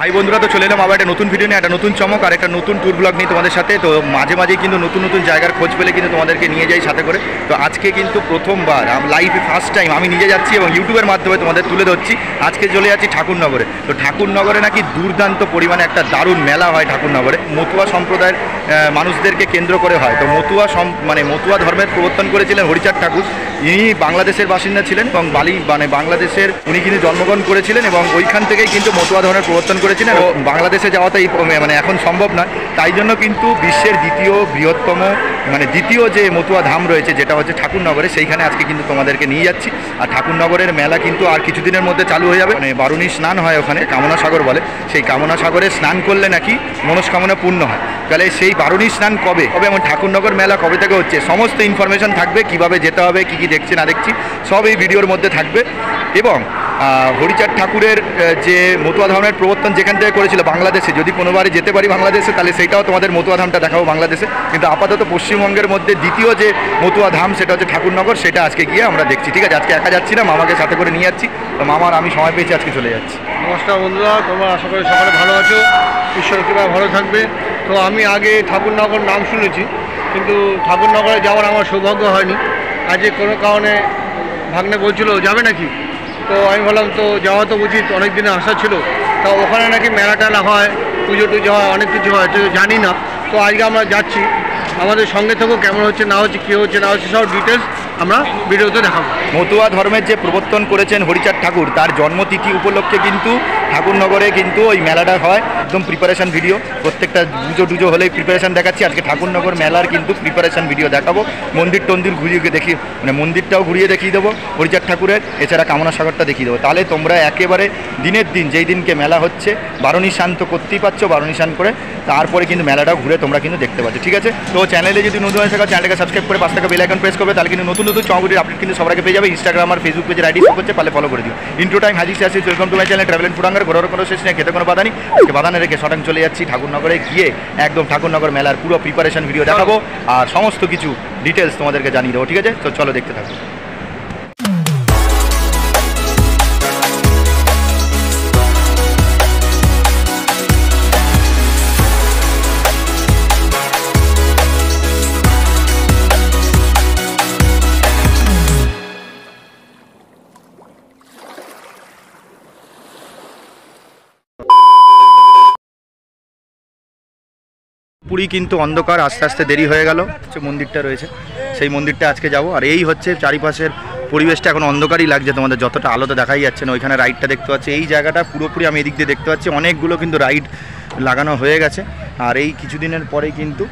ভাই বন্ধুরা, তো চলে এলাম আবার একটা নতুন ভিডিও নিয়ে, একটা নতুন চমক আর একটা নতুন ট্যুর ব্লগ নিয়ে তোমাদের সাথে। তো মাঝে মাঝেই কিন্তু নতুন নতুন জায়গার খোঁজ পেলে কিন্তু তোমাদেরকে নিয়ে যাই সাথে করে। তো আজকে কিন্তু প্রথমবার লাইফে ফার্স্ট টাইম আমি নিজে যাচ্ছি এবং ইউটিউবের মাধ্যমে তোমাদের তুলে ধরছি। আজকে চলে যাচ্ছি ঠাকুরনগরে। তো ঠাকুরনগরে নাকি দুর্দান্ত পরিমাণে একটা দারুণ মেলা হয় ঠাকুরনগরে, মতুয়া সম্প্রদায়ের মানুষদেরকে কেন্দ্র করে হয়। তো মতুয়া ধর্মের প্রবর্তন করেছিলেন হরিচাঁদ ঠাকুর। ইনি বাংলাদেশের বাসিন্দা ছিলেন এবং বাংলাদেশের উনি কিন্তু জন্মগ্রহণ করেছিলেন এবং ওইখান থেকেই কিন্তু মতুয়া ধর্মের প্রবর্তন করেছিলেন। বাংলাদেশে যাওয়া তো এখন সম্ভব নয়, তাই জন্য কিন্তু বিশ্বের দ্বিতীয় বৃহত্তম দ্বিতীয় যে মতুয়া ধাম রয়েছে যেটা হচ্ছে ঠাকুরনগরে, সেইখানে আজকে কিন্তু তোমাদেরকে নিয়ে যাচ্ছি। আর ঠাকুরনগরের মেলা কিন্তু আর কিছুদিনের মধ্যে চালু হয়ে যাবে। বারুণী স্নান হয় ওখানে, কামনা সাগর বলে। সেই কামনা সাগরে স্নান করলে নাকি মনস্কামনা পূর্ণ হয়। তাহলে সেই বারুণী স্নান কবে এবং ঠাকুরনগর মেলা কবে থেকে হচ্ছে সমস্ত ইনফরমেশান থাকবে, কিভাবে যেতে হবে, কী কী দেখছি না দেখছি সব এই ভিডিওর মধ্যে থাকবে। এবং হরিচাঁদ ঠাকুরের যে মতুয়া ধামের প্রবর্তন যেখান থেকে করেছিল বাংলাদেশে, যদি কোনোবারই যেতে পারি বাংলাদেশে তাহলে সেটাও তোমাদের মতুয়া ধামটা দেখাবো বাংলাদেশে। কিন্তু আপাতত পশ্চিমবঙ্গের মধ্যে দ্বিতীয় যে মতুয়া ধাম সেটা হচ্ছে ঠাকুরনগর, সেটা আজকে গিয়ে আমরা দেখছি। ঠিক আছে, আজকে একা যাচ্ছি না, মামাকে সাথে করে নিয়ে যাচ্ছি। তো মামার আমি সময় পেয়েছি, আজকে চলে যাচ্ছি। নমস্কার বন্ধুরা, তোমরা আশা করি সকালে ভালো আছো, ঈশ্বর কৃপায় ভালো থাকবে। তো আমি আগে ঠাকুরনগর নাম শুনেছি, কিন্তু ঠাকুরনগরে যাওয়ার আমার সৌভাগ্য হয়নি। আজকে কোনো কারণে ভাগ্নে বলছিল যাবে নাকি, তো আমি বললাম তো যাওয়া তো উচিত, অনেক দিনে আশা ছিল। তা ওখানে নাকি মেলা টেলা হয়, পুজো টুজো হয়, অনেক কিছু হয়, তো জানি না। তো আজকে আমরা যাচ্ছি, আমাদের সঙ্গে থেকেও কেমন হচ্ছে না হচ্ছে, কী হচ্ছে না হচ্ছে সব ডিটেলস আমরা ভিডিওতে দেখাবো। মতুয়া ধর্মের যে প্রবর্তন করেছেন হরিচাঁদ ঠাকুর, তার জন্মতিথি উপলক্ষে কিন্তু ঠাকুরনগরে কিন্তু ওই মেলাটা হয়। একদম প্রিপারেশান ভিডিও, প্রত্যেকটা পুজো টুজো হলেই প্রিপারেশান দেখাচ্ছি। আজকে ঠাকুরনগর মেলার কিন্তু প্রিপারেশান ভিডিও দেখাবো। মন্দির টন্দির ঘুরিয়ে দেখি, মন্দিরটাও ঘুরিয়ে দেখিয়ে দেবো হরিচাঁদ ঠাকুরের, এছাড়া কামনা সাগরটা দেখিয়ে দেবো। তাহলে তোমরা একেবারে দিনের দিন যেই দিনকে মেলা হচ্ছে বারুণী স্নান তো করতেই পারছো, বারুণী স্নান করে তারপরে কিন্তু মেলাটাও ঘুরে তোমরা কিন্তু দেখতে পাচ্ছ। ঠিক আছে, তো চ্যানেলে যদি নতুন হয়ে থাকো চ্যানেলটাকে সাবস্ক্রাইব করে পাশ থেকে বেল আইকন প্রেস করবে, তাহলে কিন্তু নতুন চমকের আপডেট কিন্তু সবাইকে পেয়ে যাবে। ইনস্টাগ্রাম আর ফেসবুক পেজের আইডি হচ্ছে পালে ফলো করে দিও। ইন্ট্রো টাইম হাজির আসি। Welcome to my channel travel and food hunger. ঘোরার কোনো শেষ নেই, খেতে কোনো বাধা নেই। আজকে বাধা না রেখে সটান চলে যাচ্ছি ঠাকুরনগরে, গিয়ে একদম ঠাকুরনগর মেলার পুরো প্রিপারেশন ভিডিও দেখাবো আর সমস্ত কিছু ডিটেলস তোমাদেরকে জানিয়ে দেবো। ঠিক আছে, তো চলো দেখতে থাকো। পুরী কিন্তু অন্ধকার, আস্তে আস্তে দেরি হয়ে গেল। যে মন্দিরটা রয়েছে সেই মন্দিরটা আজকে যাব। আর এই হচ্ছে চারিপাশের পরিবেশটা, এখন অন্ধকারই লাগছে তোমাদের, যতটা আলোতে দেখাই যাচ্ছে না। ওইখানে রাইডটা দেখতে পাচ্ছি, এই জায়গাটা পুরোপুরি আমি এদিক দিয়ে দেখতে পাচ্ছি অনেকগুলো কিন্তু রাইড লাগানো হয়ে গেছে। আর এই কিছুদিনের পরে কিন্তু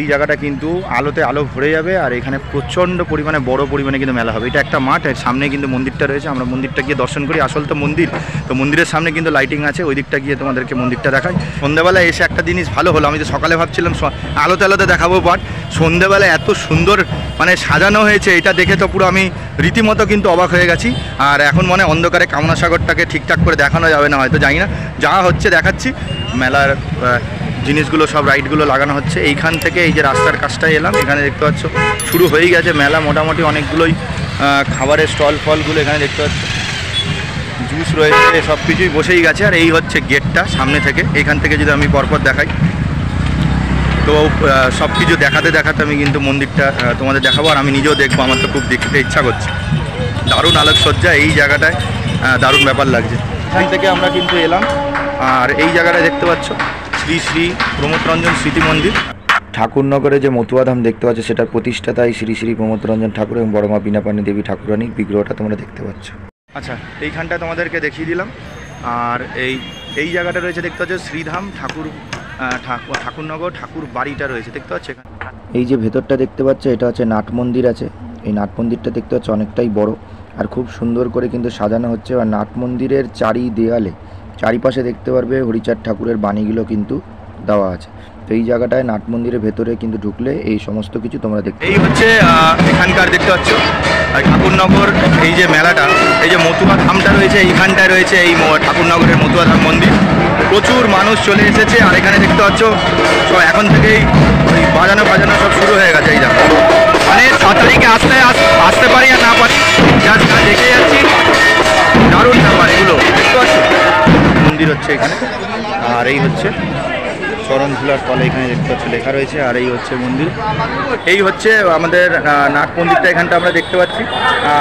এই জায়গাটা কিন্তু আলোতে আলো ভরে যাবে। আর এখানে প্রচণ্ড পরিমাণে বড় পরিমাণে কিন্তু মেলা হবে। এটা একটা মাঠ, এর সামনে কিন্তু মন্দিরটা রয়েছে, আমরা মন্দিরটা গিয়ে দর্শন করি। আসল তো মন্দির, তো মন্দিরের সামনে কিন্তু লাইটিং আছে, ওই দিকটা গিয়ে তোমাদেরকে মন্দিরটা দেখাই। সন্ধ্যাবেলায় এসে একটা জিনিস ভালো হলো, আমি তো সকালে ভাবছিলাম আলোতে আলোতে দেখাবো, বাট সন্ধ্যাবেলায় এত সুন্দর সাজানো হয়েছে, এটা দেখে তো পুরো আমি রীতিমতো কিন্তু অবাক হয়ে গেছি। আর এখন অন্ধকারে কামনা সাগরটাকে ঠিকঠাক করে দেখানো যাবে না হয়তো, জানি না। যা হচ্ছে দেখাচ্ছি, মেলার জিনিসগুলো সব রাইডগুলো লাগানো হচ্ছে। এইখান থেকে এই যে রাস্তার কাজটায় এলাম, এখানে দেখতে পাচ্ছ শুরু হয়েই গেছে মেলা। মোটামুটি অনেকগুলোই খাবারের স্টল ফলগুলো এখানে দেখতে পাচ্ছ, জুস রয়েছে, সব কিছুই বসেই গেছে। আর এই হচ্ছে গেটটা সামনে থেকে, এখান থেকে যদি আমি পরপর দেখাই তো সব কিছু দেখাতে দেখাতে আমি কিন্তু মন্দিরটা তোমাদের দেখাবো। আর আমি নিজেও দেখবো, আমার তো খুব দেখতে ইচ্ছা করছে। দারুণ আলোকসজ্জা, এই জায়গাটায় দারুণ ব্যাপার লাগছে। এখান থেকে আমরা কিন্তু এলাম, আর এই জায়গাটায় দেখতে পাচ্ছ শ্রী শ্রী প্রমোদ রঞ্জন স্মৃতি মন্দির। ঠাকুরনগরে যে মতুয়া ধাম দেখতে পাচ্ছ সেটার প্রতিষ্ঠাতা শ্রী শ্রী প্রমোদ রঞ্জন ঠাকুর এবং বড়মা বীণাপাণি দেবী ঠাকুরানীর বিগ্রহটা তোমরা দেখতে পাচ্ছ। আচ্ছা, এইখানটা তোমাদেরকে দেখিয়ে দিলাম। আর এই জায়গাটা রয়েছে দেখতে পাচ্ছ শ্রীধাম ঠাকুরনগর ঠাকুর বাড়িটা রয়েছে দেখতে পাচ্ছ। এখানে এই যে ভেতরটা দেখতে পাচ্ছ এটা হচ্ছে নাট মন্দির আছে, এই নাট মন্দিরটা দেখতে পাচ্ছ অনেকটাই বড় আর খুব সুন্দর করে কিন্তু সাজানো হচ্ছে। আর নাট মন্দিরের চারি দেয়ালে চারিপাশে দেখতে পারবে হরিচাঁদ ঠাকুরের বাণীগুলো কিন্তু দেওয়া আছে। তো এই জায়গাটায় নাট মন্দিরের ভেতরে কিন্তু ঢুকলে এই সমস্ত কিছু তোমরা দেখতে। এই হচ্ছে এখানকার দেখতে পাচ্ছ ঠাকুরনগর, এই যে মেলাটা, এই যে মতুয়া ধামটা রয়েছে এইখানটায় রয়েছে এই ঠাকুরনগরের মতুয়া ধাম মন্দির। প্রচুর মানুষ চলে এসেছে। আর এখানে দেখতে পাচ্ছ সব এখন থেকেই বাজানো বাজানো সব শুরু হয়ে গেছে। এই জায়গা তাড়াতাড়িকে আসতে পারি আর না পারি, যা দেখে যাচ্ছি দারুণ ব্যাপার এগুলো দেখতে পাচ্ছ। মন্দির হচ্ছে এখানে, আর এই হচ্ছে চরণধুলার তলা এখানে দেখতে পাচ্ছি লেখা রয়েছে, আর এই হচ্ছে মন্দির। এই হচ্ছে আমাদের নাগ মন্দিরটা, এখানটা আমরা দেখতে পাচ্ছি।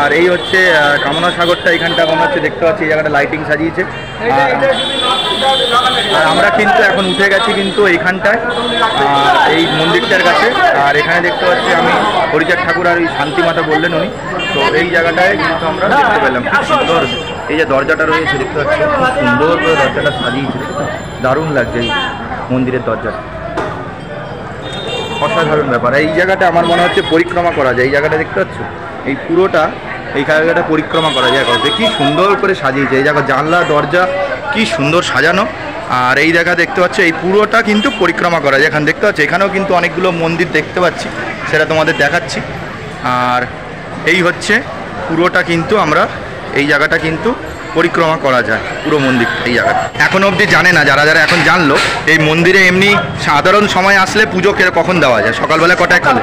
আর এই হচ্ছে কামনা সাগরটা, এখানটা আমরা হচ্ছে দেখতে পাচ্ছি এই জায়গাটা লাইটিং সাজিয়েছে। আর আমরা কিন্তু এখন উঠে গেছি কিন্তু এইখানটায় এই মন্দিরটার কাছে। আর এখানে দেখতে পাচ্ছি আমি হরিচাঁদ ঠাকুর আর ওই শান্তি মাতা বললেন উনি, তো এই জায়গাটায় কিন্তু আমরা দেখতে পেলাম। খুব সুন্দর এই যে দরজাটা রয়েছে দেখতে পাচ্ছি, খুব সুন্দর করে দরজাটা সাজিয়েছে, দারুণ লাগছে মন্দিরের দরজা, অসাধারণ ব্যাপার। এই জায়গাটা আমার মনে হচ্ছে পরিক্রমা করা যায়, এই জায়গাটা দেখতে পাচ্ছ এই পুরোটা, এই জায়গাটা পরিক্রমা করা যায়। কি সুন্দর করে সাজিয়েছে এই জায়গা, জানলা দরজা কি সুন্দর সাজানো। আর এই জায়গা দেখতে পাচ্ছ এই পুরোটা কিন্তু পরিক্রমা করা যায়। এখানে দেখতে পাচ্ছ এখানেও কিন্তু অনেকগুলো মন্দির দেখতে পাচ্ছি, সেটা তোমাদের দেখাচ্ছি। আর এই হচ্ছে পুরোটা কিন্তু আমরা এই জায়গাটা কিন্তু পরিক্রমা করা যায় পুরো মন্দির। এই জায়গাটা এখন অবধি জানে না যারা, যারা এখন জানলো এই মন্দিরে এমনি সাধারণ সময় আসলে পুজো কখন দেওয়া যায়? সকালবেলা কটায় খাবে?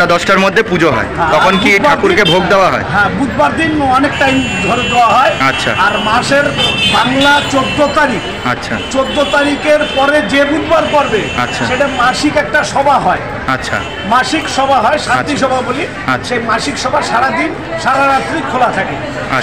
8টা-10টার মধ্যে পুজো হয়। তখন কি ঠাকুরকে ভোগ দেওয়া হয়? হ্যাঁ, বুধবার দিন অনেক টাইম ধরে দেওয়া হয়। আচ্ছা। আর মাসের বাংলা 14 তারিখ, আচ্ছা, 14 তারিখের পরে যে বুধবার পড়বে, আচ্ছা, সেটা মাসিক একটা সভা হয়। আচ্ছা, মাসিক সভা হয়, শান্তি সভা বলি। সেই মাসিক সভা সারাদিন সারা রাত্রি খোলা থাকে।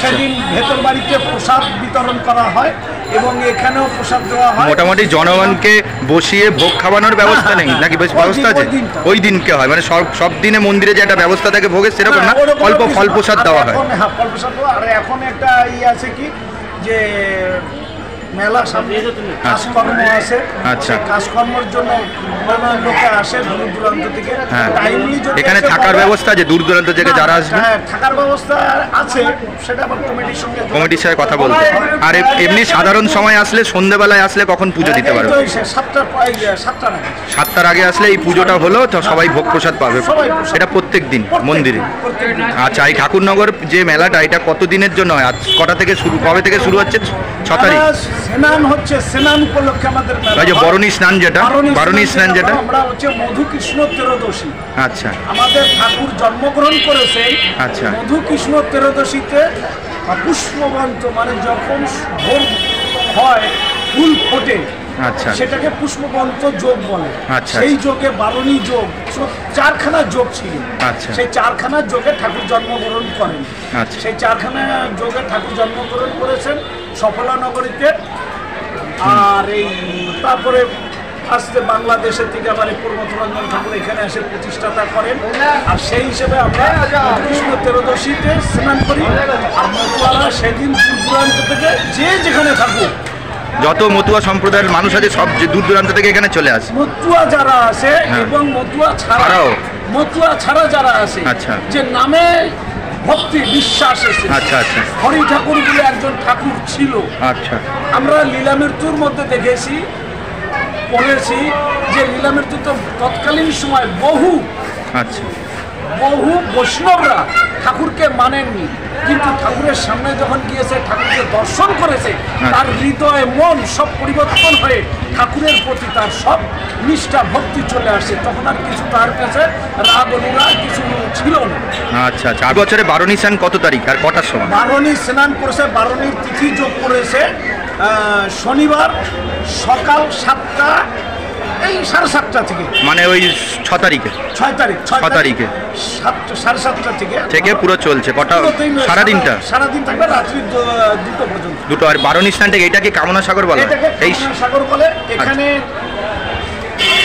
সেদিন ভেতর বাড়িতে প্রসাদ বিতরণ করা হয় এবং এখানেও প্রসাদ দেওয়া হয়। মোটামুটি জনগণকে বসিয়ে ভোগ খাওয়ানোর ব্যবস্থা নেই নাকি? বেশ ব্যবস্থা আছে, ওই দিনকে হয়, মানে সব দিনে মন্দিরে যে একটা ব্যবস্থা থাকে ভোগের সেরকম না, অল্প ফল প্রসাদ দেওয়া হয়। হ্যাঁ, ফল প্রসাদ। আর এখন একটা ইয়ে আছে কি, যে মেলা সামনে কাজকর্ম আছে, আচ্ছা, কাজকর্মের জন্য লোকে আসে দূর দূরান্ত থেকে। এখানে থাকার ব্যবস্থা আছে দূর দূরান্ত থেকে যারা আসবে? হ্যাঁ, থাকার ব্যবস্থা আছে, সেটা আবার কমিটির সঙ্গে কথা বলতে। আর এমনি সাধারণ সময় আসলে সন্ধ্যাবেলায় আসলে কখন পুজো দিতে পারবে? 7টার আগে আসলে এই পুজোটা হলো, সবাই ভোগ প্রসাদ পাবে। এটা প্রত্যেক দিন মন্দিরে? আচ্ছা। এই ঠাকুরনগর যে মেলাটা, এটা কত দিনের জন্য হয়? কটা থেকে শুরু, কবে থেকে শুরু হচ্ছে? 6 তারিখ। স্নান হচ্ছে, স্নান উপলক্ষে আমাদের বরুণী স্নান, যেটা বরুণী স্নান, যেটা আমরা হচ্ছে মধুকৃষ্ণ ত্রয়োদশী। আচ্ছা, আমাদের ঠাকুর জন্মগ্রহণ করেছেন। আচ্ছা, মধুকৃষ্ণ ত্রয়োদশীতে পুষ্পবন্ত, মানে যখন ভোর হয় ফুল ফোটে, আচ্ছা, সেটাকে পুষ্পবন্ত যোগ বলে। আচ্ছা, সেই যোগে বারুণী যোগ, 4খানা যোগ ছিল। আচ্ছা, সেই 4খানা যোগে ঠাকুর জন্মগ্রহণ করেন। আচ্ছা, সেই 4খানা যোগে ঠাকুর জন্মগ্রহণ করেছেন সফলানগরীতে। আর এই তারপরে আসতে বাংলাদেশের থেকে আবার প্রমোদ রঞ্জন ঠাকুর এখানে এসে প্রতিষ্ঠাতা করেন। আর সেই হিসেবে আমরা কৃষ্ণ ত্রয়োদশীতে স্নান করি। আপনারা সেদিন দূর দূরান্ত থেকে যে যেখানে থাকুন, যত মতুয়া সম্প্রদায়ের মানুষ আছে সব দূর দূরান্ত থেকে এখানে চলে আসে। মতুয়া যারা আছে এবং মতুয়া ছাড়া যারা আছে, আচ্ছা, যে নামে ভক্তি বিশ্বাস আছে। আচ্ছা আচ্ছা। হরি ঠাকুর বলে একজন ঠাকুর ছিল। আচ্ছা, আমরা লীলামৃত্যুর মধ্যে দেখেছি, পড়েছি যে লীলামৃত্যু তো তৎকালীন সময় বহু, আচ্ছা, বহু বৈষ্ণবরা ঠাকুরকে মানেননি, কিন্তু ঠাকুরের সামনে যখন গিয়েছে, ঠাকুরকে দর্শন করেছে, তার হৃদয় মন সব পরিবর্তন হয়ে ঠাকুরের প্রতি তার সব নিষ্ঠা ভক্তি চলে আসছে। তখন আর কিছু তার কাছে রাগ অনুরাগ কিছু ছিল না। আচ্ছা আচ্ছা। আগের বছরে বারুণী স্নান কত তারিখ আর কটার সময়? বারুণী স্নান করেছে, বারুণীর তিথি যোগ করেছে শনিবার সকাল 7টা, এই 7:30 থেকে, মানে ওই 6 তারিখে, 6 তারিখে 7:30 থেকে পুরো চলছে। কটা? সারাদিন থাকবে, রাত্রি 2টা পর্যন্ত। 2টা। আর বারুণী স্নানটা এটাকে কামনা সাগর বলে, এই সাগর বলে। এখানে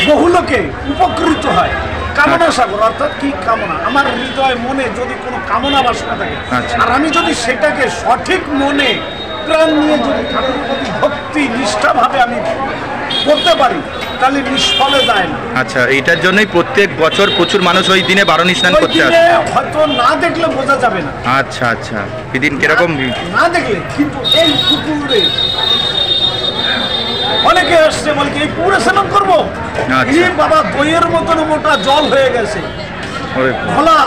বহু লোকে উপকৃত হয়। কামনা সাগর অর্থাৎ কি? কামনা, আমার হৃদয় মনে যদি কোনো কামনা বাসনা থাকে, আর আমি যদি সেটাকে সঠিক মনে প্রাণ নিয়ে যদি ঠাকুরের প্রতি ভক্তি নিষ্ঠাভাবে আমি করতে পারি, তাহলে নিষ্ফলে যায় না। আচ্ছা, এইটার জন্যই প্রত্যেক বছর প্রচুর মানুষ ওই দিনে বারুণী স্নান করতে আসে। হয়তো না দেখলে বোঝা যাবে না। আচ্ছা আচ্ছা। এই দিন কিরকম না দেখলে, কিন্তু এই পুকুরে অনেকে আসছে, বলকে এই পুকুরে স্নান করবো, এই বাবা দইয়ের মতন মোটা জল হয়ে গেছে, ঘোলা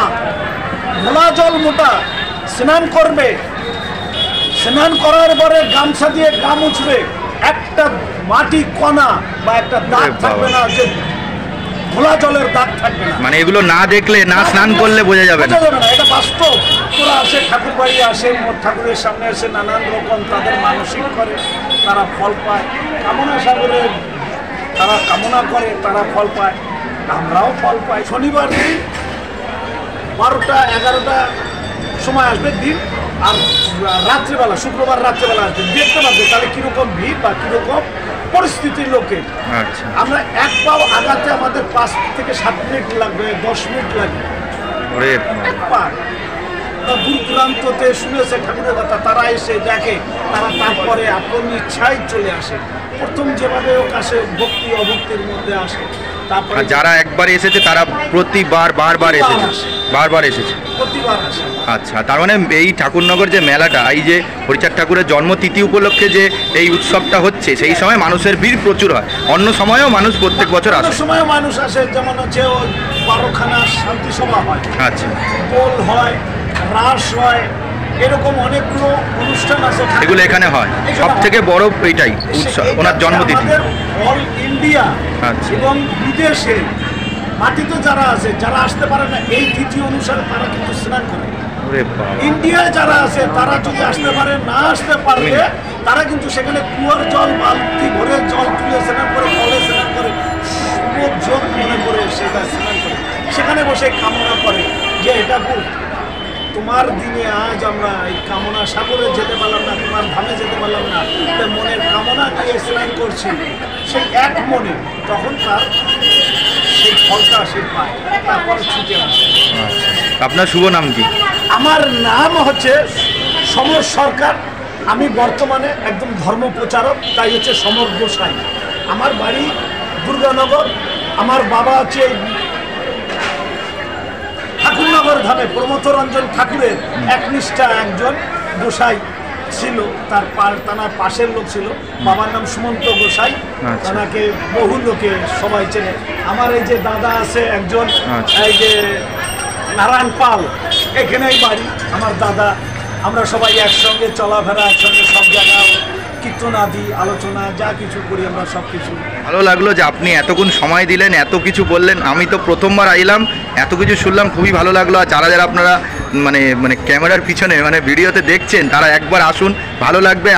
ঘোলা জল মোটা, স্নান করবে, স্নান করার পরে গামছা দিয়ে গা মুছবে, একটা মাটি কণা বা একটা দাগ থাকবে না, যে ঘোলা জলের দাগ থাকবে না, মানে এগুলো না দেখলে, না স্নান করলে বোঝা যাবে না, এটা বাস্তব। ওরা আসে, ঠাকুর বাড়ি আসে, ঠাকুরের সামনে আসে, নানান রকম তাদের মানসিক করে, তারা ফল পায়। কামনা সাগরে তারা কামনা করে, তারা ফল পায়, আমরাও ফল পাই। শনিবার দিন 12টা 11টা সময় আসবে দিন, আর রাত্রিবেলা শুক্রবার রাত্রিবেলা আসবে, দেখতে পাবে তাহলে কীরকম ভিড় বা কীরকম পরিস্থিতির লোকের। আমরা এক পাও আগাতে আমাদের 5 থেকে 7 মিনিট লাগবে, 10 মিনিট লাগবে। এক পা দূর দূরান্ততে শুনেছে ঠাকুরের কথা, তারা এসে দেখে, তারা তারপরে আপন ইচ্ছায় চলে আসে। প্রথম যেভাবে হোক আসে, ভক্তি অভক্তির মধ্যে আসে। তারপরে যারা একবার এসেছে তারা প্রতিবার আসে। আচ্ছা, তার মানে এই ঠাকুরনগর যে মেলাটা, এই যে হরিচাঁদ ঠাকুরের জন্মতিথি উপলক্ষে যে এই উৎসবটা হচ্ছে, সেই সময় মানুষের ভিড় প্রচুর হয়, অন্য সময়ও মানুষ প্রত্যেক বছর আসে, সময়ও মানুষ আসে। যেমন হচ্ছে 12খানা শান্তি সভা হয়, আচ্ছা, কোল হয়, রাস হয়, এরকম অনেকগুলো অনুষ্ঠান আছে, এগুলো এখানে হয়। সব থেকে বড় এইটাই উৎসব, ওনার জন্মতিথি। অল ইন্ডিয়া এবং বিদেশে মাটিতে যারা আছে, যারা আসতে পারে না এই তিথি অনুসারে, তারা কিন্তু স্নান করে। ইন্ডিয়ায় যারা আছে, তারা যদি আসতে পারে না, আসতে পারলে তারা কিন্তু সেখানে কুয়ার জল বালতি ভরে জল তুলে স্নান করে, কলে স্নান করে, শুভ মনে করে সেটা স্নান করে, সেখানে বসে কামনা করে যে এটা খুব তোমার দিনে আজ আমরা এই কামনা সাগরে যেতে পারলাম না, তোমার ধামে যেতে পারলাম না, তার মনের কামনা নিয়ে স্নান করছি সেই এক মনে, তখন তার সেই ফলটা সে পায়, তারপর ছুটে আসে। আপনার শুভ নাম কি? আমার নাম হচ্ছে সমর সরকার। আমি বর্তমানে একদম ধর্ম প্রচারক, তাই হচ্ছে সমর গোসাই। আমার বাড়ি দুর্গানগর, আমার বাবা হচ্ছে ঠাকুরনগর ধামে প্রমোদ রঞ্জন ঠাকুরের একনিষ্ঠা একজন গোসাই ছিল, তার পাশের লোক ছিল, বাবার নাম সুমন্ত গোসাই, তাকে বহু লোকে সবাই চেনে। আমার এই যে দাদা আছে একজন, এই যে নারায়ণ পাল, এখানেই বাড়ি আমার দাদা। আমরা সবাই একসঙ্গে চলাফেরা, একসঙ্গে সব জায়গা কীর্তন আদি আলোচনা যা কিছু করি আমরা সব কিছু। ভালো লাগলো যে আপনি এতক্ষণ সময় দিলেন, এত কিছু বললেন। আমি তো প্রথমবার আইলাম, এত কিছু শুনলাম, খুবই ভালো লাগলো। আর যারা যারা আপনারা মানে মানে ক্যামেরার পিছনে মানে ভিডিওতে দেখছেন, তারা একবার আসুন, ভালো লাগবে।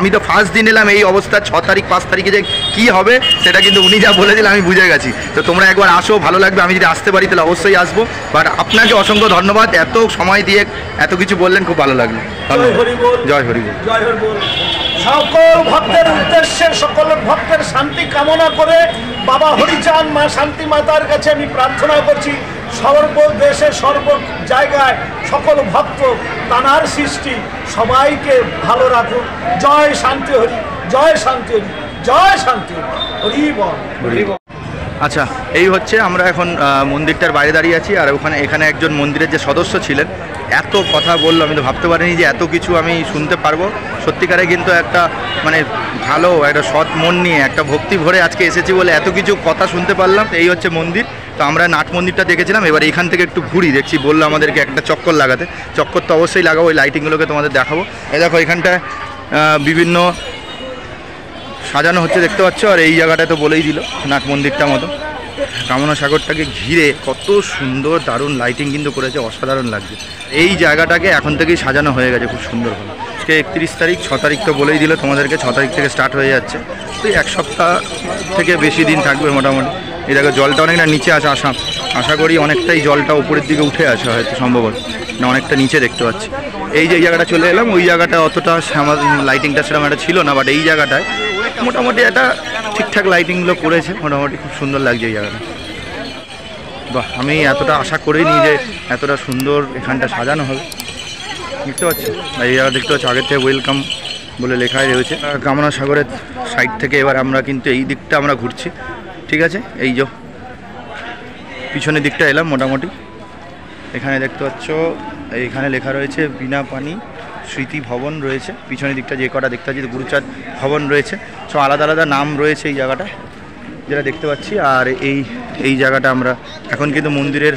আমি তো ফার্স্ট দিন এলাম, এই অবস্থা 6 তারিখ 5 তারিখে যে কী হবে সেটা কিন্তু উনি যা বলে দিলেন আমি বুঝে গেছি। তো তোমরা একবার আসো, ভালো লাগবে। আমি যদি আসতে পারি তাহলে অবশ্যই আসবো। বাট আপনাকে অসংখ্য ধন্যবাদ, এত সময় দিয়ে এত কিছু বললেন, খুব ভালো লাগলো। জয় হরি বল। জয় হরি বল। সকল ভক্তের উদ্দেশ্যে, সকল ভক্তের শান্তি কামনা করে বাবা হরিচাঁদ মা শান্তি মাতার কাছে আমি প্রার্থনা করছি, সর্বদেশে সর্ব জায়গায় সকল ভক্ত তানার সৃষ্টি সবাইকে ভালো রাখুন। জয় শান্তি হরি, জয় শান্তি হরি, জয় শান্তি হরি বল, হরি বল। আচ্ছা, এই হচ্ছে আমরা এখন মন্দিরটার বাইরে দাঁড়িয়ে আছি। আর ওখানে এখানে একজন মন্দিরের যে সদস্য ছিলেন, এত কথা বললো, আমি তো ভাবতে পারিনি যে এত কিছু আমি শুনতে পারবো। সত্যিকারে কিন্তু একটা মানে ভালো একটা সৎ মন নিয়ে, একটা ভক্তি ভরে আজকে এসেছি বলে এত কিছু কথা শুনতে পারলাম। এই হচ্ছে মন্দির। তো আমরা নাট মন্দিরটা দেখেছিলাম, এবার এখান থেকে একটু ঘুরি। দেখছি বললো আমাদেরকে একটা চক্কর লাগাতে, চক্কর তো অবশ্যই লাগাবো, ওই লাইটিংগুলোকে তোমাদের দেখাবো। এই দেখো এখানটায় বিভিন্ন সাজানো হচ্ছে, দেখতে পাচ্ছ। আর এই জায়গাটায় তো বলেই দিল নাট মন্দিরটা মতো, কামনা সাগরটাকে ঘিরে কত সুন্দর দারুণ লাইটিং কিন্তু করেছে, অসাধারণ লাগছে। এই জায়গাটাকে এখন থেকেই সাজানো হয়ে গেছে খুব সুন্দরভাবে। আজকে 31 তারিখ, 6 তারিখ তো বলেই দিল তোমাদেরকে, 6 তারিখ থেকে স্টার্ট হয়ে যাচ্ছে। তো 1 সপ্তাহ থেকে বেশি দিন থাকবে মোটামুটি। এই জায়গায় জলটা অনেকটা নিচে আসে, আশা করি অনেকটাই জলটা উপরের দিকে উঠে আসে, হয়তো সম্ভবত না, অনেকটা নিচে দেখতে পাচ্ছি। এই যে জায়গাটা চলে এলাম, ওই জায়গাটা অতটা আমাদের লাইটিংটা সেরকম একটা ছিল না, বাট এই জায়গাটায় মোটামুটি একটা ঠিকঠাক লাইটিংগুলো করেছে, মোটামুটি খুব সুন্দর লাগছে এই জায়গাটা। বাহ, আমি এতটা আশা করিনি যে এতটা সুন্দর এখানটা সাজানো হবে। দেখতে পাচ্ছি এই জায়গা, দেখতে পাচ্ছি আগের থেকে ওয়েলকাম বলে লেখাই রয়েছে। কামনা সাগরের সাইড থেকে এবার আমরা কিন্তু এই দিকটা আমরা ঘুরছি, ঠিক আছে। এই যে পিছনের দিকটা এলাম মোটামুটি, এখানে দেখতে পাচ্ছ এইখানে লেখা রয়েছে বিনা পানি স্মৃতি ভবন রয়েছে, পিছনের দিকটা যে কটা দেখতে পাচ্ছি গুরুচাঁদ ভবন রয়েছে, সব আলাদা আলাদা নাম রয়েছে এই জায়গাটা যেটা দেখতে পাচ্ছি। আর এই জায়গাটা আমরা এখন কিন্তু মন্দিরের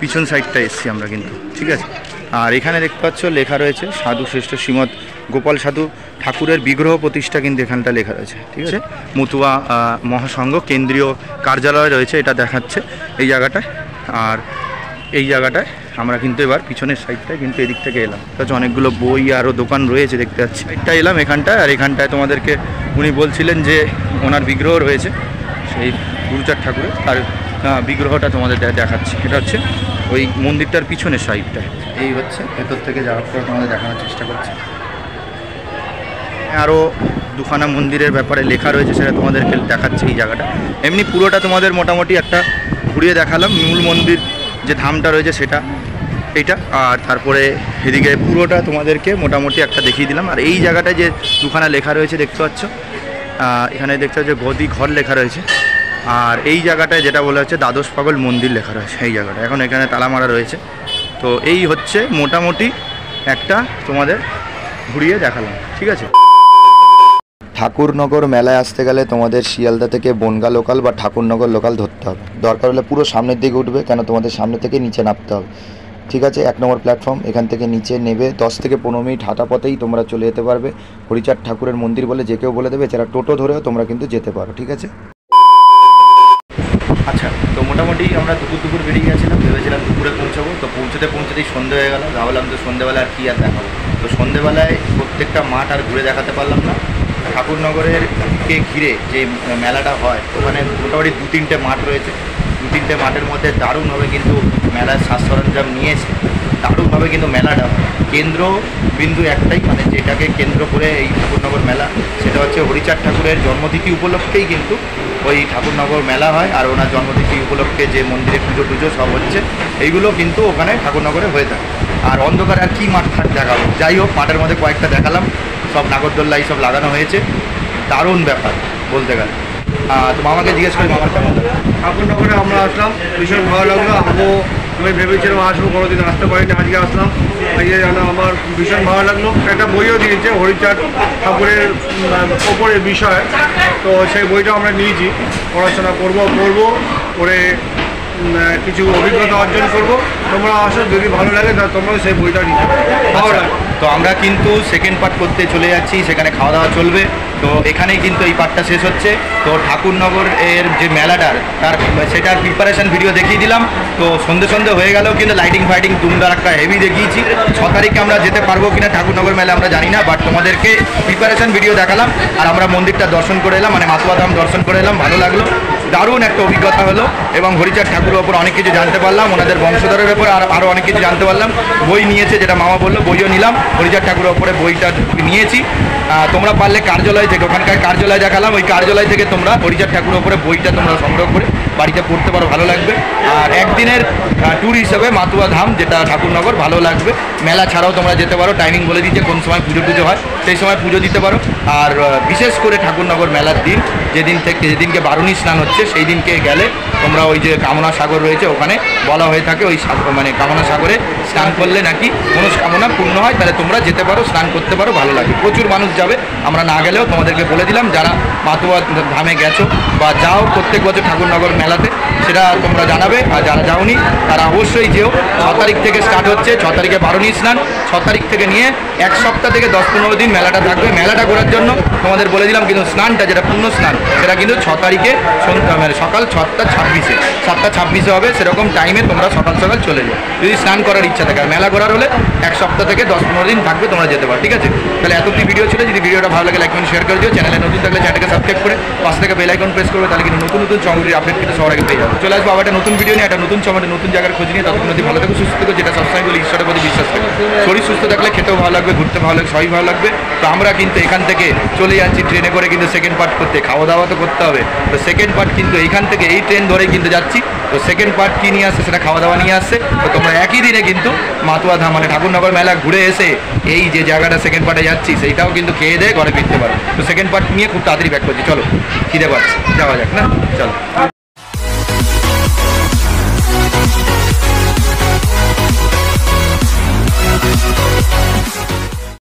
পিছন সাইডটা এসেছি আমরা কিন্তু, ঠিক আছে। আর এখানে দেখতে পাচ্ছ লেখা রয়েছে সাধু শ্রেষ্ঠ শ্রীমৎ গোপাল সাধু ঠাকুরের বিগ্রহ প্রতিষ্ঠা কিন্তু এখানটা লেখা রয়েছে, ঠিক আছে। মাতুয়া মহাসংঘ কেন্দ্রীয় কার্যালয় রয়েছে, এটা দেখাচ্ছে এই জায়গাটায়। আর এই জায়গাটায় আমরা কিন্তু এবার পিছনের সাইডটায় কিন্তু এদিক থেকে এলাম, ঠিক আছে। অনেকগুলো বই আরও দোকান রয়েছে দেখতে পাচ্ছি, এটা এলাম এখানটায়। আর এখানটায় তোমাদেরকে উনি বলছিলেন যে ওনার বিগ্রহ রয়েছে, সেই গুরুচাঁদ ঠাকুরের, তার বিগ্রহটা তোমাদের দেখাচ্ছি। এটা হচ্ছে ওই মন্দিরটার পিছনের সাইডটায়, এই হচ্ছে ভেতর থেকে যাওয়ার পর তোমাদের দেখানোর চেষ্টা করছি। আরও দুখানা মন্দিরের ব্যাপারে লেখা রয়েছে, সেটা তোমাদেরকে দেখাচ্ছে এই জায়গাটা। এমনি পুরোটা তোমাদের মোটামুটি একটা ঘুরিয়ে দেখালাম, মূল মন্দির যে ধামটা রয়েছে সেটা এইটা, আর তারপরে এদিকে পুরোটা তোমাদেরকে মোটামুটি একটা দেখিয়ে দিলাম। আর এই জায়গাটায় যে দুখানা লেখা রয়েছে দেখতে পাচ্ছ, এখানে দেখতে পাচ্ছ গদি ঘর লেখা রয়েছে। আর এই জায়গাটায় যেটা বলা হচ্ছে দ্বাদশ পাগল মন্দির লেখা রয়েছে এই জায়গাটা, এখন এখানে তালা মারা রয়েছে। তো এই হচ্ছে মোটামুটি একটা তোমাদের ঘুরিয়ে দেখালাম, ঠিক আছে। ঠাকুরনগর মেলায় আসতে গেলে তোমাদের শিয়ালদা থেকে বনগা লোকাল বা ঠাকুরনগর লোকাল ধরতে হবে, দরকার হলে পুরো সামনের দিকে উঠবে, কেন তোমাদের সামনে থেকে নিচে নামতে হবে, ঠিক আছে। 1 নম্বর প্ল্যাটফর্ম, এখান থেকে নিচে নেবে 10 থেকে 15 মিনিট হাঁটা পথেই তোমরা চলে যেতে পারবে। হরিচাঁদ ঠাকুরের মন্দির বলে যে কেউ বলে দেবে, এছাড়া টোটো ধরেও তোমরা কিন্তু যেতে পারো, ঠিক আছে। আচ্ছা, তো মোটামুটি আমরা দুপুর বেরিয়ে গেছিলাম, ভেবেছিলাম দুপুরে পৌঁছাবো, তো পৌঁছতেই সন্ধে হয়ে গেল। ভাবলাম তো সন্ধেবেলা আর কী আর দেখাবো, তো সন্ধেবেলায় প্রত্যেকটা মাঠ আর ঘুরে দেখাতে পারলাম না। ঠাকুরনগরেরকে ঘিরে যে মেলাটা হয়, ওখানে মোটামুটি 2-3টে মাঠ রয়েছে, 2-3টে মাঠের মধ্যে দারুণভাবে কিন্তু মেলার সাজ সরঞ্জাম নিয়েছে, দারুণভাবে কিন্তু মেলাটা কেন্দ্র বিন্দু একটাই, মানে যেটাকে কেন্দ্র করে এই ঠাকুরনগর মেলা, সেটা হচ্ছে হরিচাঁদ ঠাকুরের জন্মতিথি উপলক্ষেই কিন্তু ওই ঠাকুরনগর মেলা হয়। আর ওনার জন্মতিথি উপলক্ষে যে মন্দিরে পুজো টুজো সব হচ্ছে, এইগুলো কিন্তু ওখানে ঠাকুরনগরে হয়ে থাকে। আর অন্ধকারে আর কী মাঠ থাক দেখাবো, যাই হোক মাঠের মধ্যে কয়েকটা দেখালাম, সব নাগরদোল্লা সব লাগানো হয়েছে, দারুণ ব্যাপার বলতে গেলে। তো মামাকে জিজ্ঞেস করি, মামার কেমন ঠাকুরনগরে আমরা আসলাম, ভীষণ ভালো লাগলো। আমি ভেবেছিলাম আসবো, কোনোদিন আসতে পারিনি, আজকে আসলাম, আজকে আমার ভীষণ ভালো লাগলো। একটা বইও দিয়েছে হরিচাঁদ ঠাকুরের ওপরের বিষয়, তো সেই বইটা আমরা নিয়েছি, পড়াশোনা করবো করে কিছু অভিজ্ঞতা অর্জন করবো। তোমরা আসো, যদি ভালো লাগে তাহলে তোমরাও সেই বইটা নিতে পারো। তো আমরা কিন্তু সেকেন্ড পার্ট করতে চলে যাচ্ছি, সেখানে খাওয়া দাওয়া চলবে, তো এখানেই কিন্তু এই পার্টটা শেষ হচ্ছে। তো ঠাকুরনগর এর যে মেলাটার সেটার প্রিপারেশান ভিডিও দেখিয়ে দিলাম। তো সন্ধে হয়ে গেলেও কিন্তু লাইটিং ফাইটিং দুমদারাক্কা হেভি দেখিয়েছি। 6 তারিখে আমরা যেতে পারবো কিনা ঠাকুরনগর মেলা আমরা জানি না, বাট তোমাদেরকে প্রিপারেশান ভিডিও দেখালাম। আর আমরা মন্দিরটা দর্শন করে এলাম, মানে মাতুয়া ধাম দর্শন করে এলাম, ভালো লাগলো, দারুণ একটা অভিজ্ঞতা হলো। এবং হরিচাঁদ ঠাকুরের ওপর অনেক কিছু জানতে পারলাম, ওনাদের বংশধরের ব্যাপারে আরও অনেক কিছু জানতে পারলাম। বই নিয়েছে, যেটা মামা বললো, বইও নিলাম, হরিচাঁদ ঠাকুরের ওপরে বইটা নিয়েছি। তোমরা পারলে কার্যালয় থেকে, ওখানকার কার্যালয় দেখালাম, ওই কার্যালয় থেকে তোমরা হরিচাঁদ ঠাকুরের ওপরে বইটা তোমরা সংগ্রহ করে বাড়িতে পড়তে পারো, ভালো লাগবে। আর একদিনের ট্যুর হিসেবে মাতুয়া ধাম, যেটা ঠাকুরনগর, ভালো লাগবে। মেলা ছাড়াও তোমরা যেতে পারো, টাইমিং বলে দিচ্ছে কোন সময় পুজো টুজো হয়, সেই সময় পুজো দিতে পারো। আর বিশেষ করে ঠাকুরনগর মেলার দিন, যেদিনকে বারুণেই স্নান হচ্ছে, সেই দিনকে গেলে তোমরা ওই যে কামনা সাগর রয়েছে, ওখানে বলা হয়ে থাকে ওই মানে কামনা সাগরে স্নান করলে নাকি মনস্কামনা পূর্ণ হয়, তাহলে তোমরা যেতে পারো, স্নান করতে পারো, ভালো লাগে। প্রচুর মানুষ যাবে, আমরা না গেলেও তোমাদেরকে বলে দিলাম, যারা মাতুয়া ধামে গেছো বা যাও প্রত্যেক বছর ঠাকুরনগর মেলাতে, সেটা তোমরা জানাবে। আর যারা যাওনি তারা অবশ্যই যেও। 6 তারিখ থেকে স্টার্ট হচ্ছে, 6 তারিখে বারুণেই স্নান, 6 তারিখ থেকে নিয়ে 1 সপ্তাহ থেকে 10-15 দিন মেলাটা থাকবে। মেলাটা ঘোরার জন্য তোমাদের বলে দিলাম, কিন্তু স্নানটা যেটা পূর্ণ স্নান, সেটা কিন্তু 6 তারিখে সকাল 6টা 26-এ, 7টা 26-এ হবে, সেরকম টাইমে তোমরা সকাল চলে যাও যদি স্নান করার ইচ্ছা থাকে। আর মেলা ঘোরার হলে 1 সপ্তাহ থেকে 10-15 দিন থাকবে, তোমরা যেতে পারো, ঠিক আছে। তাহলে এতটি ভিডিও ছিল, যদি ভিডিওটা ভালো লাগে লাইক কমেন্ট শেয়ার করে দিও, চ্যানেলে নতুন থাকলে চ্যানেলটাকে সাবস্ক্রাইব করে পাশে থেকে বেল আইকন প্রেস করবে, তাহলে কিন্তু নতুন চমকের আপডেট কিন্তু সবার আগে পেয়ে যাবে। চলে আসবো আবার একটা নতুন ভিডিও নিয়ে, একটা নতুন চমকের নতুন জায়গার খোঁজ নিয়ে। তখন যদি ভালো থাকো, সুস্থ থাকো, যেটা সবসময় বলি ঈশ্বরের প্রতি বিশ্বাস থাকে। শরীর সুস্থ থাকলে খেতেও ভালো লাগবে, ঘুরতে ভালো লাগবে, সবই ভালো লাগবে। তো আমরা কিন্তু এখান থেকে চলে যাচ্ছি ট্রেনে করে, কিন্তু সেকেন্ড পার্ট করতে খাওয়া দাওয়া তো করতে হবে, তো সেকেন্ড পার্ট কিন্তু এইখান থেকে এই ট্রেন ধরেই কিন্তু যাচ্ছি। তো সেকেন্ড পার্ট কী নিয়ে আসছে, সেটা খাওয়া দাওয়া নিয়ে আসছে। তো তোমরা একই দিনে কিন্তু মাতুয়া ধাম মানে ঠাকুরনগর মেলা ঘুরে এসে এই যে জায়গাটা সেকেন্ড পার্টে যাচ্ছি, সেইটাও কিন্তু খেয়ে দেয়ে ঘরে ফিরতে পারো। তো সেকেন্ড পার্ট নিয়ে খুব তাড়াতাড়ি ব্যাক করছি, চলো খিদে পাচ্ছি, যাওয়া যাক না, চলো।